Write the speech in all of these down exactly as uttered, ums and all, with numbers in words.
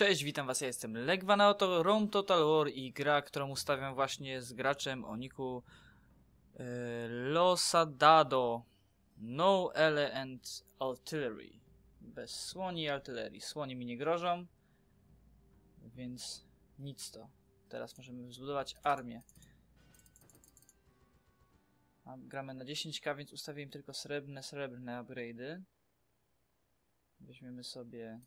Cześć, witam was, ja jestem Legwanaoto, Rome Total War i gra, którą ustawiam właśnie z graczem o niku yy, Losadado. No L and Artillery. Bez słoni i artylerii. Słonie mi nie grożą, więc nic to. Teraz możemy zbudować armię. Gramy na dziesięć K, więc ustawiłem tylko srebrne, srebrne upgrade'y. Weźmiemy sobie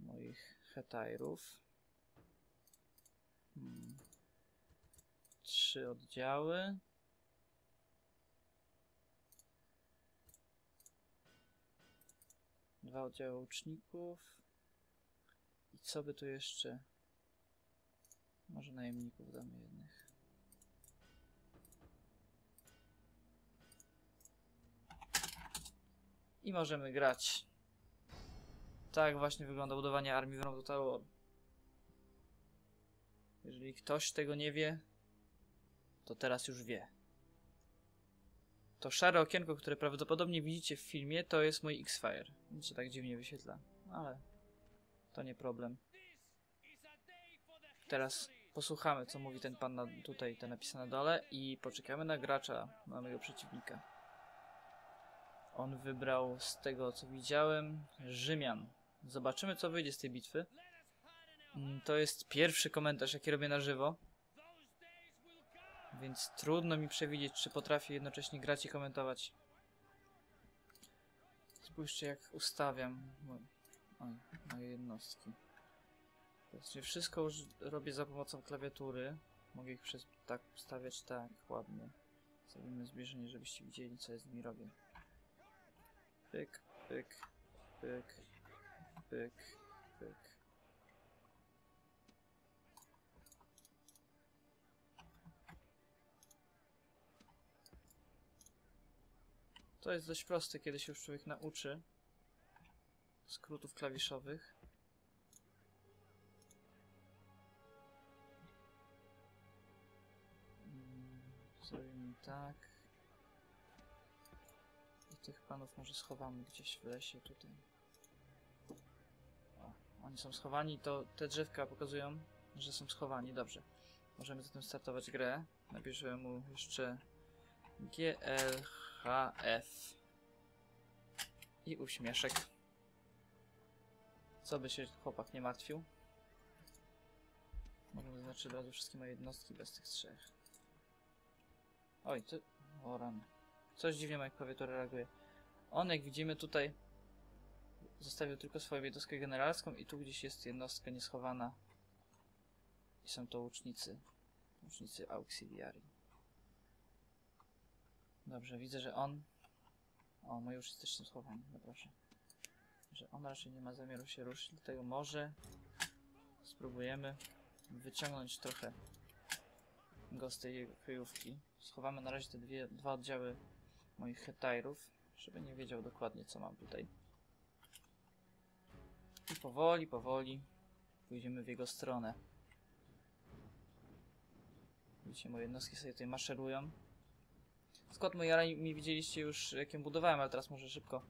moich hetairów. Hmm. Trzy oddziały. Dwa oddziały łuczników. I co by tu jeszcze? Może najemników damy jednych. I możemy grać. Tak właśnie wygląda budowanie armii w Rome Total War. Jeżeli ktoś tego nie wie, to teraz już wie. To szare okienko, które prawdopodobnie widzicie w filmie, to jest mój X-Fire. On się tak dziwnie wyświetla, ale to nie problem. Teraz posłuchamy, co mówi ten pan na, tutaj, ten napisany na dole, i poczekamy na gracza, na mojego przeciwnika. On wybrał, z tego co widziałem, Rzymian. Zobaczymy, co wyjdzie z tej bitwy. To jest pierwszy komentarz, jaki robię na żywo, więc trudno mi przewidzieć, czy potrafię jednocześnie grać i komentować. Spójrzcie, jak ustawiam moje, moje jednostki. Właśnie wszystko już robię za pomocą klawiatury. Mogę ich przez, tak ustawiać, tak ładnie. Zrobimy zbliżenie, żebyście widzieli, co ja z nimi robię. Pyk, pyk, pyk, pyk, pyk. To jest dość proste, kiedy się już człowiek nauczy skrótów klawiszowych. Zrobimy tak. I tych panów może schowamy gdzieś w lesie tutaj. O, oni są schowani, to te drzewka pokazują, że są schowani. Dobrze. Możemy zatem startować grę. Nabierzemy mu jeszcze G L H F i uśmieszek. Co by się chłopak nie martwił. Możemy zaznaczyć od razu wszystkie moje jednostki bez tych trzech. Oj, to... O rany. Coś dziwnie moja klawiatura reaguje. On, jak widzimy tutaj, zostawił tylko swoją jednostkę generalską i tu gdzieś jest jednostka nieschowana. I są to łucznicy. Łucznicy auxiliarii. Dobrze, widzę, że on... O, moi już jesteśmy schowani, no proszę. Że on raczej nie ma zamiaru się ruszyć, dlatego może spróbujemy wyciągnąć trochę go z tej kryjówki. Schowamy na razie te dwie, dwa oddziały moich hetairów, żeby nie wiedział dokładnie, co mam tutaj. I powoli, powoli pójdziemy w jego stronę. Widzicie, moje jednostki sobie tutaj maszerują. Skład mojej armii widzieliście już, jakim budowałem, ale teraz może szybko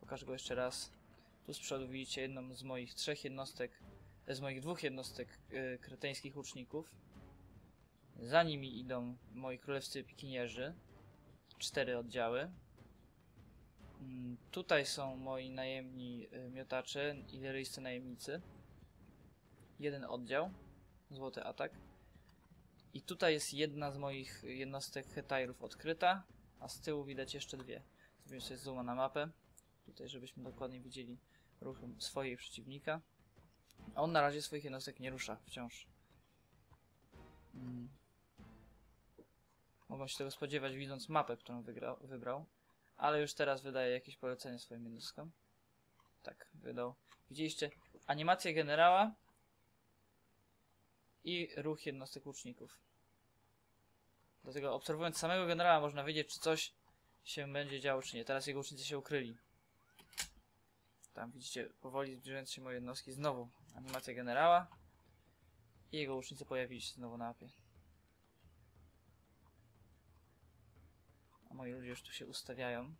pokażę go jeszcze raz. Tu z przodu widzicie jedną z moich trzech jednostek, z moich dwóch jednostek yy, kreteńskich łuczników. Za nimi idą moi królewscy pikinierzy, cztery oddziały. Mm, tutaj są moi najemni yy, miotacze, ileryjscy najemnicy. Jeden oddział, złoty atak. I tutaj jest jedna z moich jednostek hetairów odkryta, a z tyłu widać jeszcze dwie. Zrobimy sobie zooma na mapę, tutaj żebyśmy dokładnie widzieli ruchy swojej przeciwnika. A on na razie swoich jednostek nie rusza wciąż. Hmm. Mogą się tego spodziewać, widząc mapę, którą wygrał, wybrał, ale już teraz wydaje jakieś polecenie swoim jednostkom. Tak, wydał. Widzieliście animację generała i ruch jednostek łuczników. Dlatego obserwując samego generała można wiedzieć, czy coś się będzie działo, czy nie. Teraz jego łucznicy się ukryli. Tam widzicie, powoli zbliżając się moje jednostki, znowu animacja generała i jego łucznicy pojawili się znowu na mapie. A moi ludzie już tu się ustawiają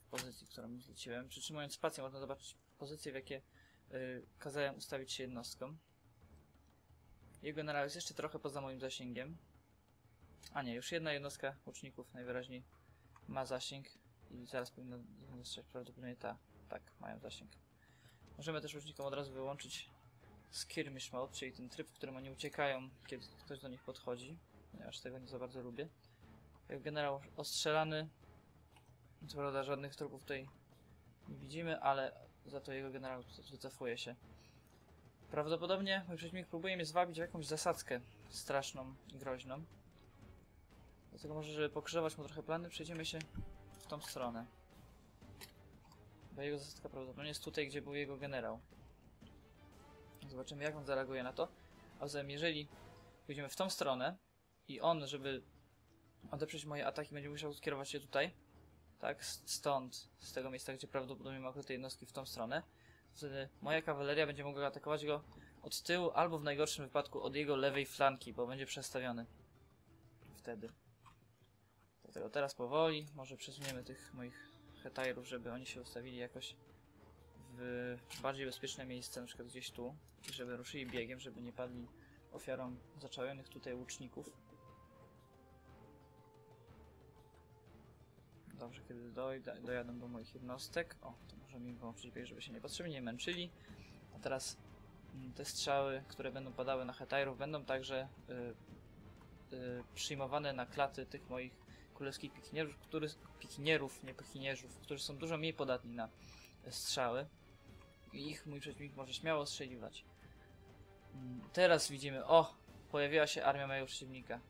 w pozycji, którą zleciłem. Przytrzymując spację można zobaczyć pozycję, w jakie Yy, kazałem ustawić się jednostkom. Jego generał jest jeszcze trochę poza moim zasięgiem. A nie, już jedna jednostka łuczników najwyraźniej ma zasięg i zaraz powinna dostać prawdopodobnie ta. Tak, mają zasięg. Możemy też łucznikom od razu wyłączyć skirmish mode, czyli ten tryb, w którym oni uciekają, kiedy ktoś do nich podchodzi. Ponieważ tego nie za bardzo lubię. Jak generał ostrzelany, co prawda żadnych trupów tutaj nie widzimy, ale za to jego generał wycofuje się. Prawdopodobnie mój przeciwnik próbuje mnie zwabić w jakąś zasadzkę straszną i groźną. Dlatego może, żeby pokrzyżować mu trochę plany, przejdziemy się w tą stronę. Bo jego zasadka prawdopodobnie jest tutaj, gdzie był jego generał. Zobaczymy, jak on zareaguje na to. A zatem, jeżeli pójdziemy w tą stronę i on, żeby odeprzeć moje ataki, będzie musiał skierować się tutaj. Tak, stąd, z tego miejsca, gdzie prawdopodobnie ma ukryte jednostki w tą stronę. Wtedy moja kawaleria będzie mogła atakować go od tyłu, albo w najgorszym wypadku od jego lewej flanki, bo będzie przestawiony. Wtedy. Dlatego teraz powoli, może przesuniemy tych moich hetairów, żeby oni się ustawili jakoś w bardziej bezpieczne miejsce, na przykład gdzieś tu, i żeby ruszyli biegiem, żeby nie padli ofiarą zaczajonych tutaj łuczników. Dobrze, kiedy dojdę, dojadą do moich jednostek. O, to możemy im wyłączyć bieg, żeby się nie potrzebnie męczyli. A teraz te strzały, które będą padały na hetairów, będą także y, y, przyjmowane na klaty tych moich królewskich pikinierów, który, pikinierów, nie pikinierzów, którzy są dużo mniej podatni na strzały. I ich mój przeciwnik może śmiało ostrzeliwać. Teraz widzimy, o, pojawiła się armia mojego przeciwnika.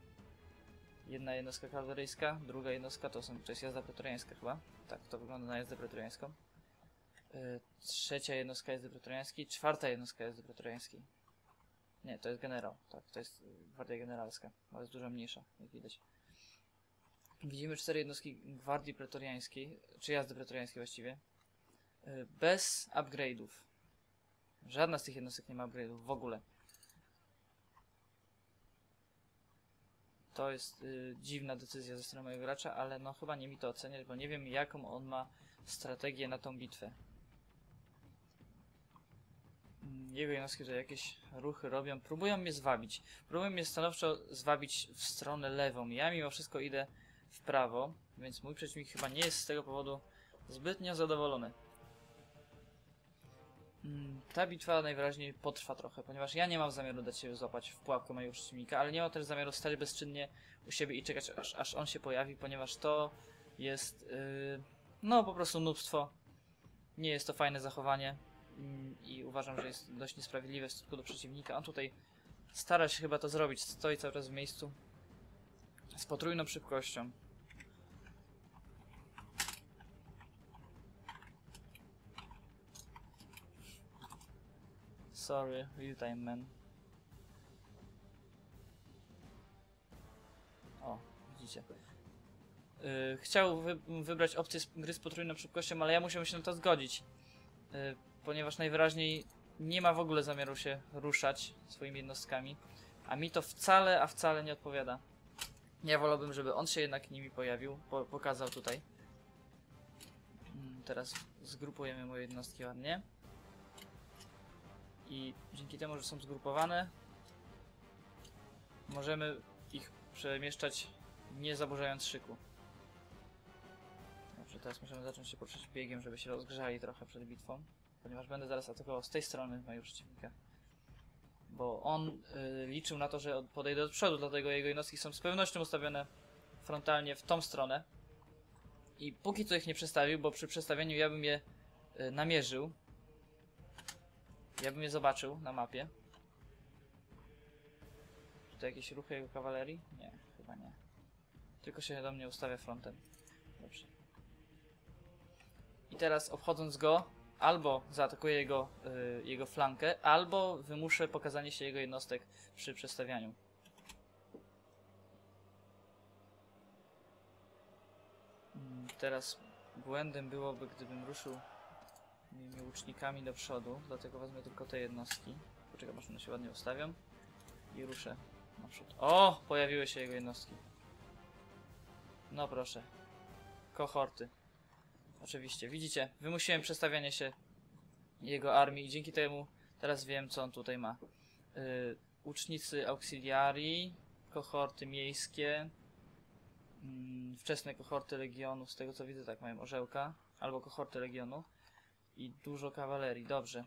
Jedna jednostka kawaleryjska, druga jednostka to, są, to jest jazda pretoriańska chyba. Tak, to wygląda na jazdę pretoriańską. Yy, trzecia jednostka jazdy pretoriańskiej, czwarta jednostka jazdy pretoriańskiej. Nie, to jest generał, tak, to jest gwardia generalska, ale jest dużo mniejsza, jak widać. Widzimy cztery jednostki gwardii pretoriańskiej, czy jazdy pretoriańskiej właściwie, yy, bez upgrade'ów. Żadna z tych jednostek nie ma upgrade'ów w ogóle. To jest y, dziwna decyzja ze strony mojego gracza, ale no chyba nie mi to oceniać, bo nie wiem, jaką on ma strategię na tą bitwę. Jego jednostki tutaj jakieś ruchy robią, próbują mnie zwabić. Próbują mnie stanowczo zwabić w stronę lewą. Ja mimo wszystko idę w prawo, więc mój przeciwnik chyba nie jest z tego powodu zbytnio zadowolony. Ta bitwa najwyraźniej potrwa trochę, ponieważ ja nie mam zamiaru dać się złapać w pułapkę mojego przeciwnika, ale nie mam też zamiaru stać bezczynnie u siebie i czekać, aż, aż on się pojawi, ponieważ to jest yy, no po prostu nubstwo. Nie jest to fajne zachowanie yy, i uważam, że jest dość niesprawiedliwe w stosunku do przeciwnika. On tutaj stara się chyba to zrobić, stoi cały czas w miejscu z potrójną szybkością. Sorry, real time man. O, widzicie. Yy, chciał wy wybrać opcję gry z potrójną szybkością, ale ja musiałem się na to zgodzić. Yy, ponieważ najwyraźniej nie ma w ogóle zamiaru się ruszać swoimi jednostkami. A mi to wcale, a wcale nie odpowiada. Ja wolałbym, żeby on się jednak nimi pojawił, po pokazał tutaj. Yy, teraz zgrupujemy moje jednostki ładnie. I dzięki temu, że są zgrupowane, możemy ich przemieszczać, nie zaburzając szyku. Dobrze, teraz musimy zacząć się poruszać biegiem, żeby się rozgrzali trochę przed bitwą, ponieważ będę zaraz atakował z tej strony mojego przeciwnika. Bo on y, liczył na to, że podejdę od przodu, dlatego jego jednostki są z pewnością ustawione frontalnie w tą stronę. I póki co ich nie przestawił, bo przy przestawieniu ja bym je y, namierzył. Ja bym je zobaczył na mapie. Czy to jakieś ruchy jego kawalerii? Nie, chyba nie. Tylko się do mnie ustawia frontem. Dobrze. I teraz obchodząc go, albo zaatakuję jego, yy, jego flankę, albo wymuszę pokazanie się jego jednostek przy przestawianiu. Hmm, teraz błędem byłoby, gdybym ruszył moimi łucznikami do przodu, dlatego wezmę tylko te jednostki. Poczekam, aż one się ładnie ustawią i ruszę na przód. O! Pojawiły się jego jednostki. No proszę. Kohorty. Oczywiście, widzicie, wymusiłem przestawianie się jego armii i dzięki temu teraz wiem, co on tutaj ma. Yy, łucznicy auxiliarii, kohorty miejskie, yy, wczesne kohorty legionów, z tego co widzę, tak mają orzełka, albo kohorty legionów i dużo kawalerii, dobrze.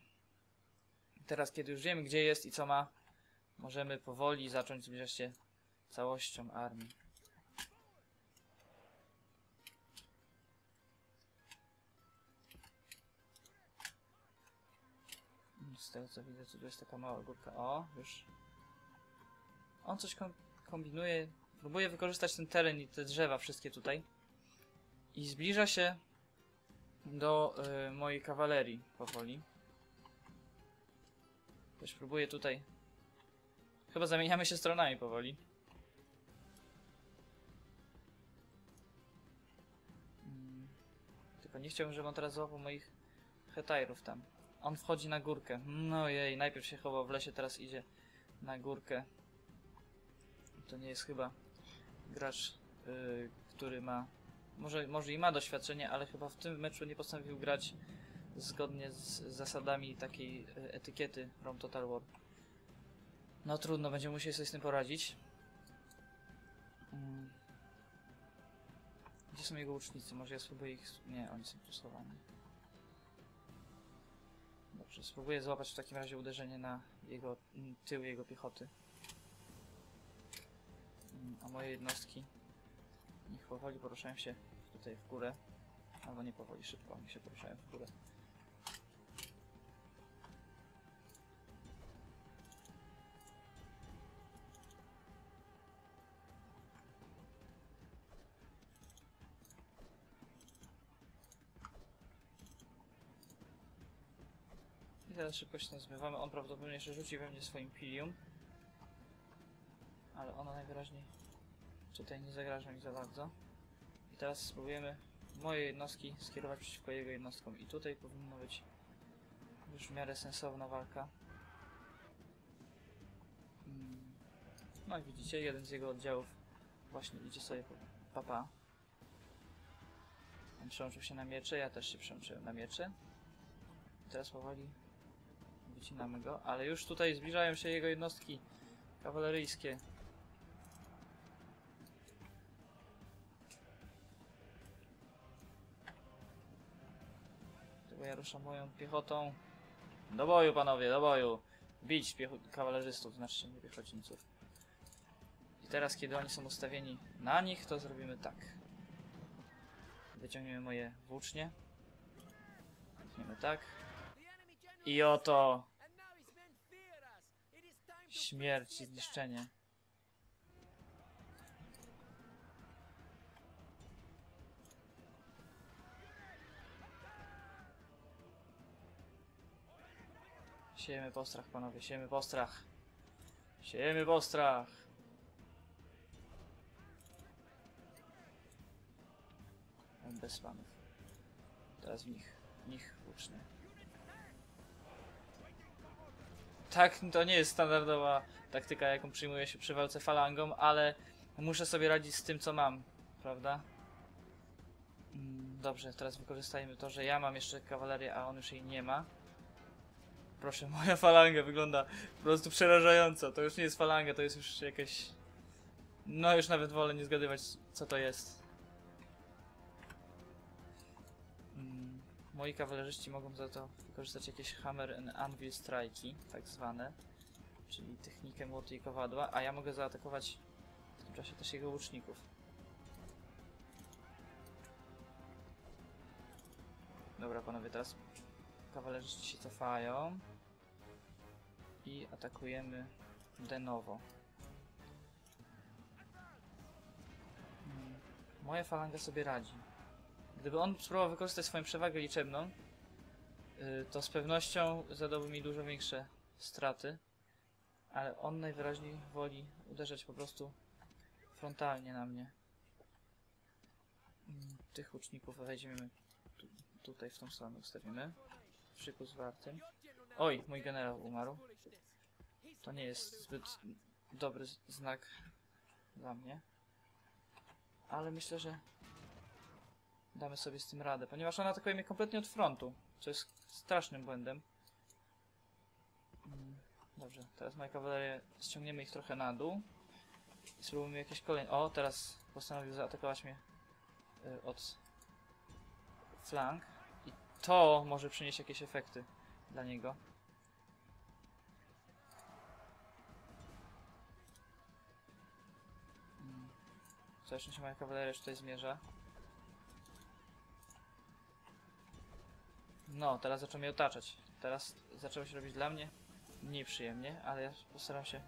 Teraz, kiedy już wiemy, gdzie jest i co ma, możemy powoli zacząć zbliżać się całością armii. Z tego co widzę, tu jest taka mała górka. O, już. On coś kombinuje. Próbuje wykorzystać ten teren i te drzewa wszystkie tutaj. I zbliża się do y, mojej kawalerii powoli. Też próbuję tutaj. Chyba zamieniamy się stronami powoli. Hmm. Tylko nie chciałbym, żeby on teraz złapał moich hetairów tam. On wchodzi na górkę. No jej, najpierw się chował w lesie, teraz idzie na górkę. To nie jest chyba gracz, yy, który ma... Może, może i ma doświadczenie, ale chyba w tym meczu nie postanowił grać zgodnie z zasadami takiej etykiety Rome Total War. No trudno, będziemy musieli sobie z tym poradzić. Hmm. Gdzie są jego łucznicy? Może ja spróbuję ich... Nie, oni są stosowani. Dobrze, spróbuję złapać w takim razie uderzenie na jego tył, jego piechoty. A moje jednostki niech powoli poruszają się tutaj w górę. Albo nie powoli, szybko, oni się poruszają w górę. I teraz szybko się zmywamy. On prawdopodobnie jeszcze rzuci we mnie swoim pilium. Ale ono najwyraźniej tutaj nie zagraża mi za bardzo. I teraz spróbujemy moje jednostki skierować przeciwko jego jednostkom. I tutaj powinna być już w miarę sensowna walka. No i widzicie, jeden z jego oddziałów właśnie idzie sobie po papa. On przełączył się na miecze, ja też się przełączyłem na miecze. I teraz powoli wycinamy go, ale już tutaj zbliżają się jego jednostki kawaleryjskie. Ja ruszam moją piechotą. Do boju, panowie, do boju! Bić kawalerzystów, znaczy nie piechotniców. I teraz, kiedy oni są ustawieni na nich, to zrobimy tak. Wyciągniemy moje włócznie. Wyciągniemy tak. I oto! Śmierć i zniszczenie. Siejemy postrach, panowie, siejemy postrach. Siejemy postrach. Bez panów. Teraz w nich, w nich łuczny. Tak, to nie jest standardowa taktyka, jaką przyjmuje się przy walce falangą, ale muszę sobie radzić z tym, co mam, prawda? Dobrze, teraz wykorzystajmy to, że ja mam jeszcze kawalerię, a on już jej nie ma. Proszę, moja falanga wygląda po prostu przerażająco. To już nie jest falanga, to jest już jakieś... No już nawet wolę nie zgadywać, co to jest. Mm. Moi kawalerzyści mogą za to wykorzystać jakieś hammer and anvil strike, tak zwane. Czyli technikę młoty i kowadła, a ja mogę zaatakować w tym czasie też jego łuczników. Dobra, panowie, teraz... Kawalerzyści się cofają i atakujemy de novo. Moja falanga sobie radzi. Gdyby on spróbował wykorzystać swoją przewagę liczebną, to z pewnością zadałby mi dużo większe straty, ale on najwyraźniej woli uderzać po prostu frontalnie na mnie. Tych łuczników wejdziemy tu, tutaj w tą stronę, ustawimy. Szyku zwartym. Oj, mój generał umarł. To nie jest zbyt dobry znak dla mnie. Ale myślę, że damy sobie z tym radę, ponieważ on atakuje mnie kompletnie od frontu. co jest strasznym błędem. Dobrze, teraz moje kawalerie, ściągniemy ich trochę na dół i spróbujmy jakieś kolejne... O, teraz postanowił zaatakować mnie y, od flank i to może przynieść jakieś efekty dla niego. Zresztą się moja kawaleria tutaj zmierza. No, teraz zaczął mnie otaczać. Teraz zaczęło się robić dla mnie mniej przyjemnie, ale ja postaram się...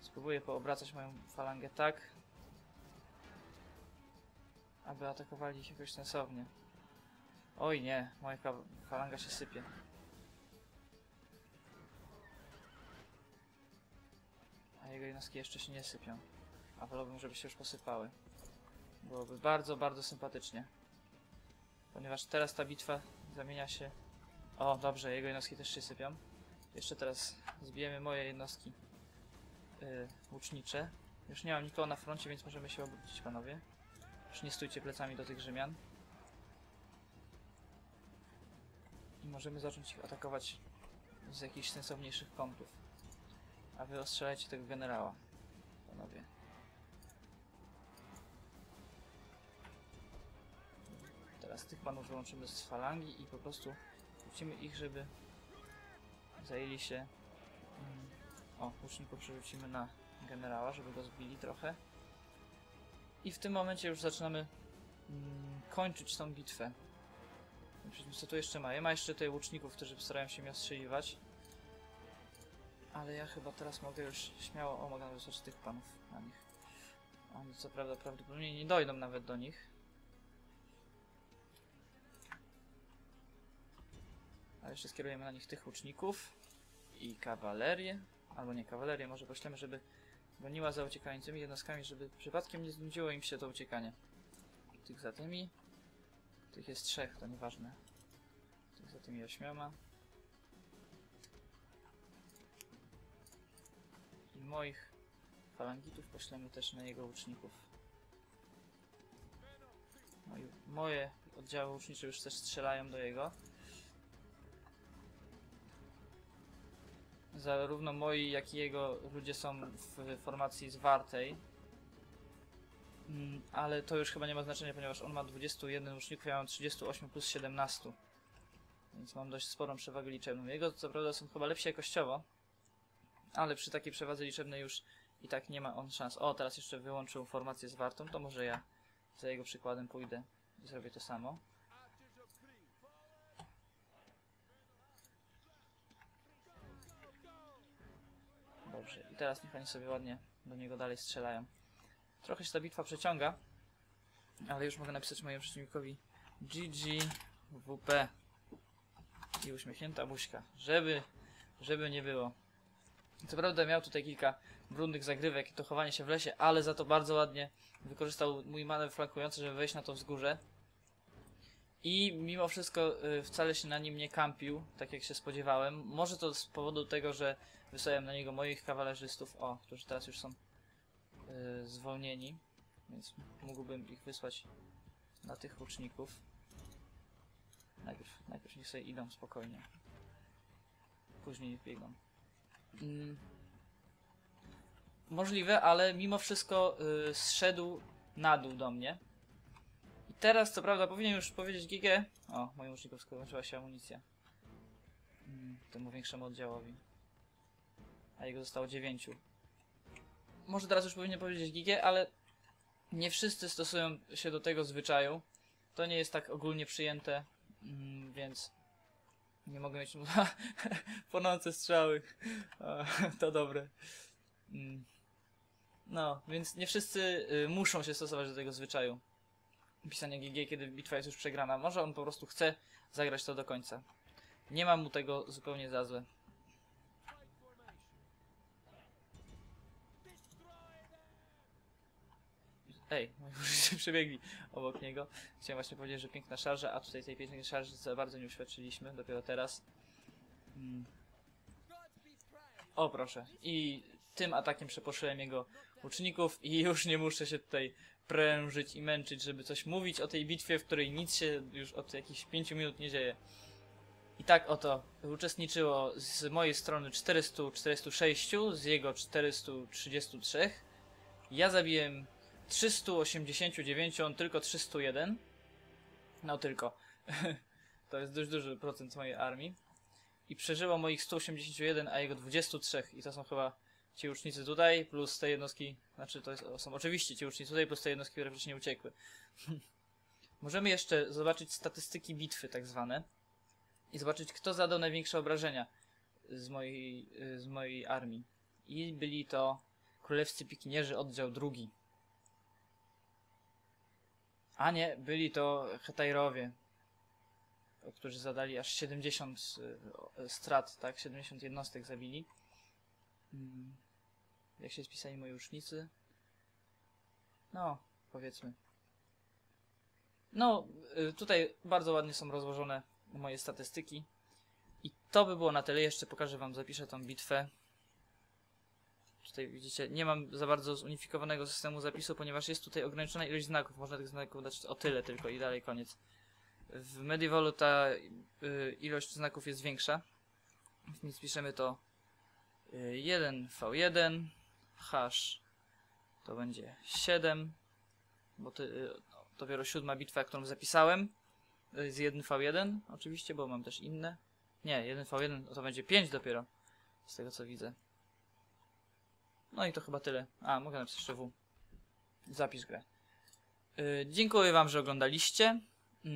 Spróbuję poobracać moją falangę tak, aby atakowali ich jakoś sensownie. Oj nie, moja falanga się sypie. A jego jednostki jeszcze się nie sypią. A wolałbym, żeby się już posypały. Byłoby bardzo, bardzo sympatycznie. Ponieważ teraz ta bitwa zamienia się... O, dobrze, jego jednostki też się sypią. Jeszcze teraz zbijemy moje jednostki yy, łucznicze. Już nie mam nikogo na froncie, więc możemy się obrócić, panowie. Już nie stójcie plecami do tych Rzymian. I możemy zacząć ich atakować z jakichś sensowniejszych kątów. A wy ostrzelajcie tego generała, panowie. Teraz tych panów wyłączymy z falangi i po prostu wrócimy ich, żeby zajęli się... O, łuczników przerzucimy na generała, żeby go zbili trochę. I w tym momencie już zaczynamy mm, kończyć tą bitwę. Co tu jeszcze ma? Ja ma jeszcze tutaj łuczników, którzy starają się mnie ostrzeliwać. Ale ja chyba teraz mogę już śmiało... O, mogę wysłać tych panów na nich. Oni co prawda prawdopodobnie nie dojdą nawet do nich. Ale jeszcze skierujemy na nich tych łuczników i kawalerię, albo nie kawalerię, może poślemy, żeby goniła za uciekającymi jednostkami, żeby przypadkiem nie znudziło im się to uciekanie. Tych za tymi, tych jest trzech, to nieważne. Tych za tymi ośmioma. I moich falangitów poślemy też na jego łuczników. No i moje oddziały łucznicze już też strzelają do jego. Zarówno moi, jak i jego ludzie są w formacji zwartej. Mm, ale to już chyba nie ma znaczenia, ponieważ on ma dwudziestu jeden łuczników, ja mam trzydziestu ośmiu plus siedemnastu. Więc mam dość sporą przewagę liczebną. Jego co prawda są chyba lepsi jakościowo, ale przy takiej przewadze liczebnej już i tak nie ma on szans. O, teraz jeszcze wyłączył formację zwartą, to może ja za jego przykładem pójdę i zrobię to samo. Dobrze, i teraz niech oni sobie ładnie do niego dalej strzelają. Trochę się ta bitwa przeciąga, ale już mogę napisać mojemu przeciwnikowi G G W P i uśmiechnięta buźka, żeby, żeby nie było. Co prawda miał tutaj kilka brudnych zagrywek i to chowanie się w lesie, ale za to bardzo ładnie wykorzystał mój manewr flankujący, żeby wejść na to wzgórze. I mimo wszystko y, wcale się na nim nie kampił, tak jak się spodziewałem. Może to z powodu tego, że wysłałem na niego moich kawalerzystów, o, którzy teraz już są y, zwolnieni, więc mógłbym ich wysłać na tych łuczników. Najpierw, najpierw niech sobie idą spokojnie. Później biegną. Mm. Możliwe, ale mimo wszystko y, zszedł na dół do mnie. Teraz, co prawda, powinien już powiedzieć G G. O, moim łucznikom skończyła się amunicja. Hmm, temu większemu oddziałowi. A jego zostało dziewięciu. Może teraz już powinien powiedzieć G G, ale nie wszyscy stosują się do tego zwyczaju. To nie jest tak ogólnie przyjęte, hmm, więc nie mogę mieć płonące strzały. To dobre. Hmm. No, więc nie wszyscy y, muszą się stosować do tego zwyczaju. Pisanie G G, kiedy bitwa jest już przegrana. Może on po prostu chce zagrać to do końca. Nie mam mu tego zupełnie za złe. Ej, moi ludzie przebiegli obok niego. Chciałem właśnie powiedzieć, że piękna szarża, a tutaj tej pięknej szarży za bardzo nie uświadczyliśmy, dopiero teraz. Mm. O, proszę. I tym atakiem przeposzyłem jego łuczników i już nie muszę się tutaj prężyć i męczyć, żeby coś mówić o tej bitwie, w której nic się już od jakichś pięciu minut nie dzieje. I tak oto uczestniczyło z mojej strony czterysta czterdzieści sześć, z jego czterysta trzydzieści trzy. Ja zabiłem trzysta osiemdziesiąt dziewięć, on tylko trzysta jeden. No tylko. To jest dość duży procent mojej armii. I przeżyło moich sto osiemdziesiąt jeden, a jego dwadzieścia trzy. I to są chyba ci łucznicy tutaj, plus te jednostki... Znaczy, to jest, są oczywiście ci łucznicy tutaj, plus te jednostki, które wcześniej uciekły. Możemy jeszcze zobaczyć statystyki bitwy, tak zwane. I zobaczyć, kto zadał największe obrażenia z mojej, z mojej armii. I byli to królewscy pikinierzy, oddział drugi. A nie, byli to hetairowie, którzy zadali aż siedemdziesiąt strat, tak? siedemdziesiąt jednostek zabili. Jak się spisali moi łucznicy? No, powiedzmy. No, tutaj bardzo ładnie są rozłożone moje statystyki. I to by było na tyle. Jeszcze pokażę wam, zapiszę tą bitwę. Tutaj widzicie, nie mam za bardzo zunifikowanego systemu zapisu, ponieważ jest tutaj ograniczona ilość znaków. Można tych znaków dać o tyle tylko i dalej koniec. W Medievalu ta ilość znaków jest większa. Więc piszemy to jeden V jeden, hash to będzie siedem, bo to dopiero siódma bitwa, którą zapisałem, z jeden V jeden oczywiście, bo mam też inne. Nie, jeden V jeden to będzie pięć dopiero, z tego co widzę. No i to chyba tyle. A, mogę napisać jeszcze W. Zapisz grę. Yy, dziękuję wam, że oglądaliście. Yy,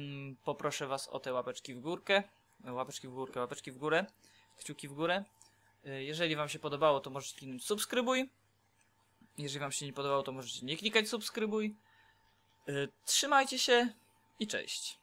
poproszę was o te łapeczki w górkę. Łapeczki w górkę, łapeczki w górę. Kciuki w górę. Yy, jeżeli wam się podobało, to możecie kliknąć subskrybuj. Jeżeli wam się nie podobało, to możecie nie klikać subskrybuj. Yy, trzymajcie się i cześć.